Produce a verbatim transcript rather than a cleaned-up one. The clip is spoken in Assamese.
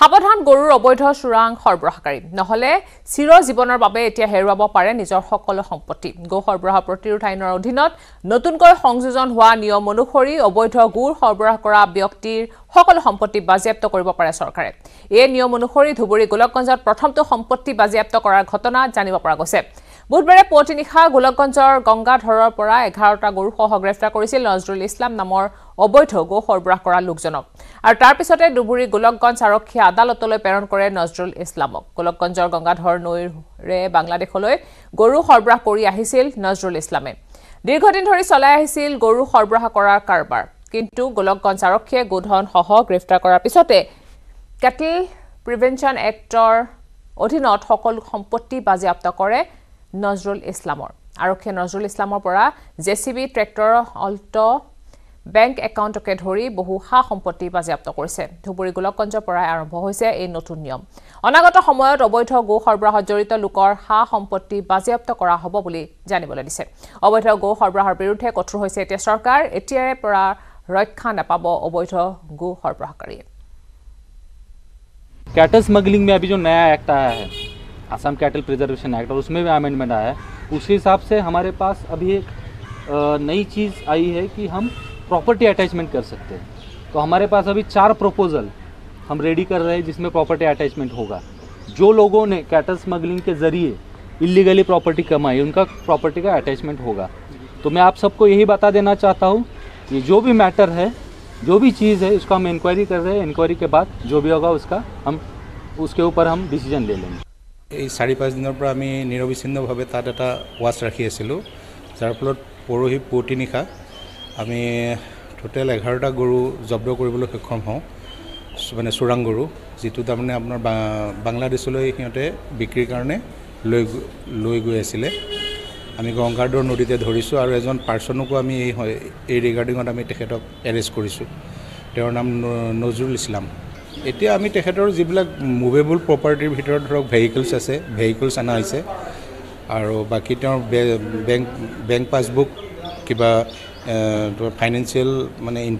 হাবধান গৰুৰ অবৈধ সুৰাং সৰবৰাহকাৰী নহলে চিৰ জীৱনৰ বাবে এতিয়া হেৰুৱাব পাৰে নিজৰ সকলো সম্পত্তি গো সৰবৰাহ প্ৰতিৰোধ আইনৰ অধীনত নতুনকৈ সংযোজন হোৱা নিয়ম অনুসৰি অবৈধ গুৰ সৰবৰাহ কৰা ব্যক্তিৰ সকলো সম্পত্তি বাজেয়াপ্ত কৰিব পাৰে চৰকাৰে এই নিয়ম অনুসৰি ধুবুৰী গোলকগঞ্জত প্ৰথমটো সম্পত্তি বাজেয়াপ্ত কৰাৰ ঘটনা জানিব পৰা গৈছে বুধবাৰে পতিনিখা গোলকগঞ্জৰ গংগাধৰৰ পৰা এঘাৰটা গৰু সহ গ্ৰেফতাৰ কৰিছিল নজৰুল ইছলাম নামৰ অবৈধ গো সৰবৰাহ কৰা লোকজনক আৰু তাৰ পিছতে ধুবুৰী গোলকগঞ্জ আৰক্ষী আদালতলৈ প্ৰেৰণ কৰে নজৰুল ইছলামক গোলকগঞ্জৰ গংগাধৰ নৈৰে বাংলাদেশলৈ গৰু সৰবৰাহ কৰি আহিছিল নজৰুল ইছলামে দীৰ্ঘদিন ধৰি চলাই আহিছিল গৰু সৰবৰাহ কৰাৰ কাৰবাৰ কিন্তু গোলকগঞ্জ আৰক্ষীয়ে গোধন সহ গ্ৰেফতাৰ কৰাৰ পিছতে ক্যাটেল প্ৰিভেনচন এক্টৰ অধীনত সকল সম্পত্তি বাজেয়াপ্ত কৰে নজৰুল ইছলামৰ আৰক্ষী নজৰুল ইছলামৰ পৰা JCB tractor Alto Bank account ke dhori bohu ha সম্পত্তি বাজেয়াপ্ত কৰিছে ধুবুৰী গোলকগঞ্জৰ পৰা আৰম্ভ হৈছে এই নতুন নিয়ম অনাগত সময়ত অবৈধ গো সৰবৰাহ জড়িত লোকৰ হা সম্পত্তি বাজেয়াপ্ত কৰা হ'ব বুলি জানিবলৈ দিছে অবৈধ গো সৰবৰাহৰ বিৰুদ্ধে কঠোৰ হৈছে এতিয়া চৰকাৰ এতিয়াৰে পৰা ৰক্ষা নাপাব অবৈধ গো সৰবৰাহকাৰী कैटल स्मगलिंग में अभी जो नया एक्ट आया है असम कैटल प्रिजर्वेशन एक्ट और उसमें भी अमेंडमेंट आया है उसी हिसाब से हमारे पास अभी एक नई चीज आई है कि हम प्रॉपर्टी अटैचमेंट कर सकते हैं तो हमारे पास अभी चार प्रपोजल हम रेडी कर रहे हैं जिसमें प्रॉपर्टी अटैचमेंट होगा जो लोगों ने कैटल स्मगलिंग के ज़रिए इलीगली प्रॉपर्टी कमाई उनका प्रॉपर्टी का अटैचमेंट होगा तो मैं आप सबको यही बता देना चाहता हूँ कि जो भी मैटर है जो भी चीज़ है उसका हम इंक्वायरी कर रहे हैं इंक्वायरी के बाद जो भी होगा उसका हम उसके ऊपर हम डिसीजन ले लेंगे साढ़े पाँच दिन पर आम निरविच्छिन्न भावे तक एटा वाच राखी आसिलो जार फलत परहि पुवती निशा আমি টোটেল এঘাৰটা গৰু জব্দ কৰিবলৈ সক্ষম হওঁ মানে চোৰাং গৰু যেটো তাৰমানে আপোনাৰ বাংলাদেশলৈ হিহঁতে বিক্ৰীৰ কাৰণে লৈ লৈ গৈ আছিল আমি গংগাধৰ নদীতে ধৰিছো আৰু এজন পাৰ্সনক আমি এই এই ৰিগাৰ্ডিংত আমি তেখেতক এৰেষ্ট কৰিছো তেওঁৰ নাম নজৰুল ইছলাম এতিয়া আমি তেখেতৰ যিবিলাক মুভেবল প্ৰপাৰ্টিৰ ভিতৰত ধৰক ভেহিকলছ আছে ভেহিকলছ আনা হৈছে আৰু বাকি তেওঁৰ বেংক বেংক পাছবুক কিবা ফাইনেন্সিয়াল মানে